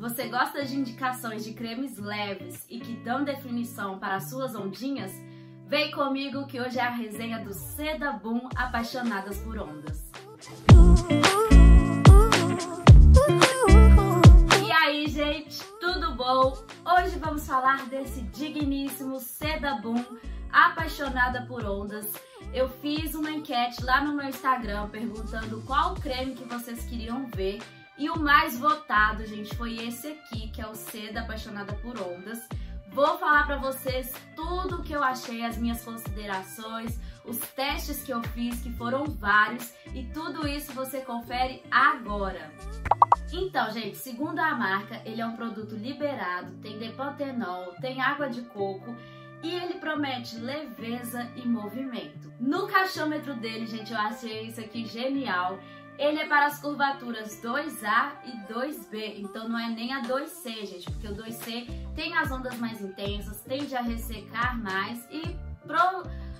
Você gosta de indicações de cremes leves e que dão definição para as suas ondinhas? Vem comigo que hoje é a resenha do Seda Boom Apaixonadas por Ondas. E aí, gente, tudo bom? Hoje vamos falar desse digníssimo Seda Boom Apaixonada por Ondas. Eu fiz uma enquete lá no meu Instagram perguntando qual creme que vocês queriam ver e o mais votado, gente, foi esse aqui, que é o Seda Apaixonada por Ondas. Vou falar pra vocês tudo o que eu achei, as minhas considerações, os testes que eu fiz, que foram vários, e tudo isso você confere agora. Então, gente, segundo a marca, ele é um produto liberado, tem depantenol, tem água de coco, e ele promete leveza e movimento. No cachômetro dele, gente, eu achei isso aqui genial. Ele é para as curvaturas 2A e 2B, então não é nem a 2C, gente, porque o 2C tem as ondas mais intensas, tende a ressecar mais e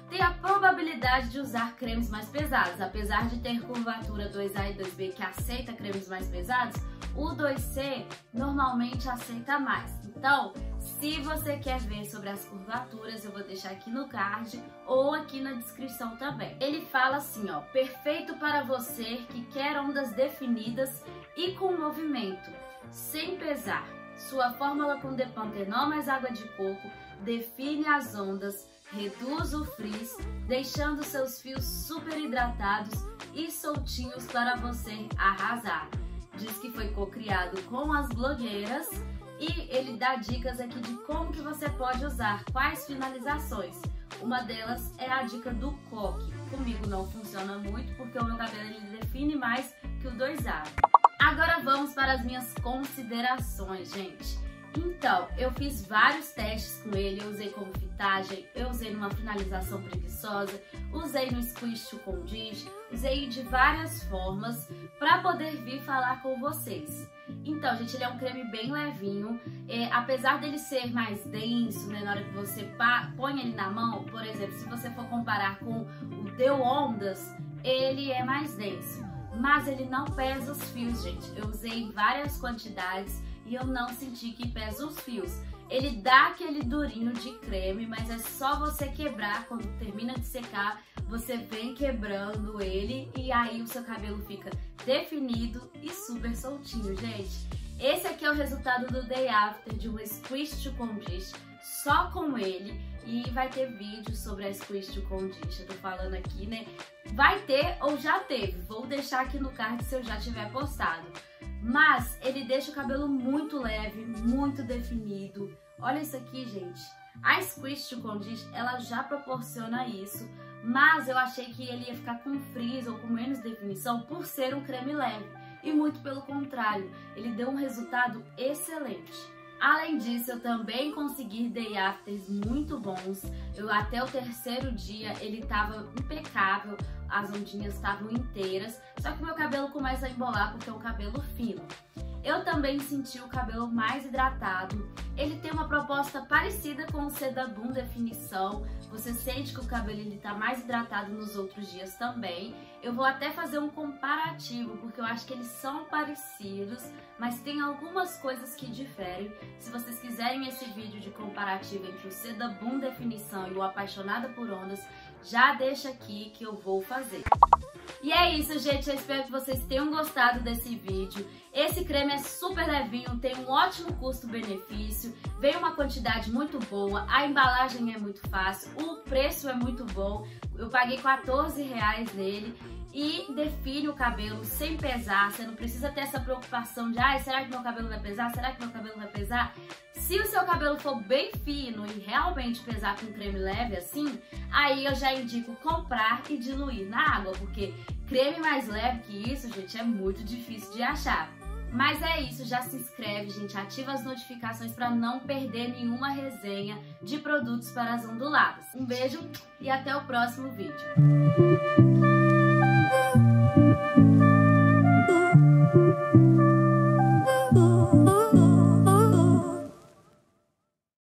tem a probabilidade de usar cremes mais pesados. Apesar de ter curvatura 2A e 2B que aceita cremes mais pesados, o 2C normalmente aceita mais. Então, se você quer ver sobre as curvaturas, eu vou deixar aqui no card ou aqui na descrição também. Ele fala assim, ó, perfeito para você que quer ondas definidas e com movimento, sem pesar. Sua fórmula com depantenol mais água de coco define as ondas, reduz o frizz, deixando seus fios super hidratados e soltinhos para você arrasar. Diz que foi co-criado com as blogueiras e ele dá dicas aqui de como que você pode usar, quais finalizações. Uma delas é a dica do coque. Comigo não funciona muito porque o meu cabelo ele define mais que o 2A. Agora vamos para as minhas considerações, gente. Então, eu fiz vários testes com ele, eu usei como fitagem, eu usei numa finalização preguiçosa, usei no Squish to Condish, usei de várias formas para poder vir falar com vocês. Então, gente, ele é um creme bem levinho, apesar dele ser mais denso, né, na hora que você põe ele na mão, por exemplo, se você for comparar com o The Ondas, ele é mais denso, mas ele não pesa os fios, gente. Eu usei várias quantidades e eu não senti que pesa os fios. Ele dá aquele durinho de creme, mas é só você quebrar. Quando termina de secar, você vem quebrando ele e aí o seu cabelo fica definido e super soltinho, gente. Esse aqui é o resultado do Day After de uma Squish to Condish, só com ele. E vai ter vídeo sobre a Squish to Condish, eu tô falando aqui, né? Vai ter ou já teve, vou deixar aqui no card se eu já tiver postado. Mas ele deixa o cabelo muito leve, muito definido. Olha isso aqui, gente. A Squish to Condish, ela já proporciona isso, mas eu achei que ele ia ficar com frizz ou com menos definição por ser um creme leve. E muito pelo contrário, ele deu um resultado excelente. Além disso, eu também consegui Day Afters muito bons. Até o terceiro dia ele tava impecável, as ondinhas estavam inteiras, só que o meu cabelo começa a embolar porque é um cabelo fino. Eu também senti o cabelo mais hidratado. Ele tem uma proposta parecida com o Seda Boom Definição. Você sente que o cabelo ele tá mais hidratado nos outros dias também. Eu vou até fazer um comparativo, porque eu acho que eles são parecidos, mas tem algumas coisas que diferem. Se vocês quiserem esse vídeo de comparativo entre o Seda Boom Definição e o Apaixonada por Ondas, já deixa aqui que eu vou fazer. E é isso, gente, eu espero que vocês tenham gostado desse vídeo. Esse creme é super levinho, tem um ótimo custo-benefício, vem uma quantidade muito boa, a embalagem é muito fácil, o preço é muito bom, eu paguei R$14 nele e define o cabelo sem pesar, você não precisa ter essa preocupação de ai, será que meu cabelo vai pesar? Será que meu cabelo vai pesar? Se o seu cabelo for bem fino e realmente pesar com creme leve assim, aí eu já indico comprar e diluir na água, porque creme mais leve que isso, gente, é muito difícil de achar. Mas é isso, já se inscreve, gente, ativa as notificações para não perder nenhuma resenha de produtos para as onduladas. Um beijo e até o próximo vídeo.